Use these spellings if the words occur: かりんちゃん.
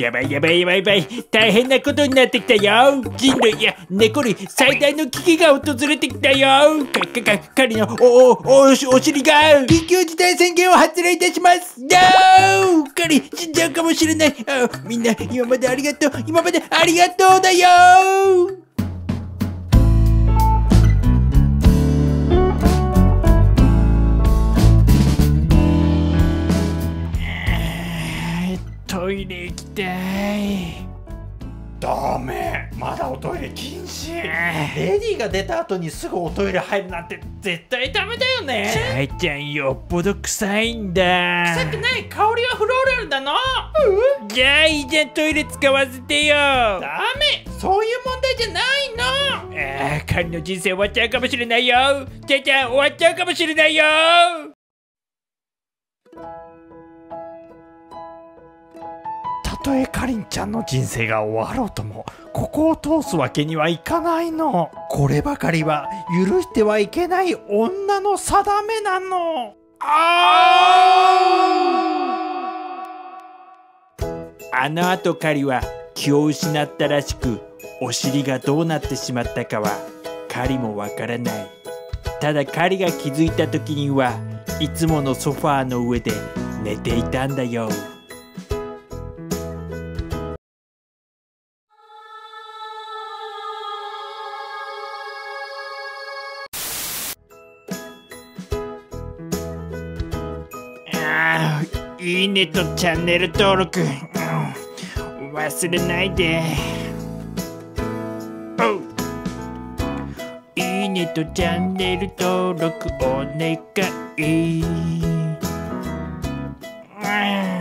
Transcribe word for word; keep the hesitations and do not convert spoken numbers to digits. やばいやばいやばいやばい、大変なことになってきたよ。人類や猫類最大の危機が訪れてきたよ。かかか狩りのおおおお尻が緊急事態宣言を発令いたします。ノー、狩り死んじゃうかもしれない。あ、みんな今までありがとう、今までありがとうだよ。トイレ行きたい。ダメ、まだおトイレ禁止。レディが出た後にすぐおトイレ入るなんて絶対ダメだよね。サイちゃんよっぽど臭いんだ。臭くない、香りはフローラルだの。うん、じゃあいいじゃん、トイレ使わせてよ。ダメ、そういう問題じゃないの。ああ、狩りの人生終わっちゃうかもしれないよ。じゃじゃん終わっちゃうかもしれないよ。たとえかりんちゃんの人生が終わろうとも、ここを通すわけにはいかないの。こればかりは許してはいけない女の定めなの。ああのあとかりは気を失ったらしく、お尻がどうなってしまったかはかりもわからない。ただかりが気づいた時にはいつものソファーの上で寝ていたんだよ。いいねとチャンネル登録、うん、忘れないで。いいねとチャンネル登録お願い、うん。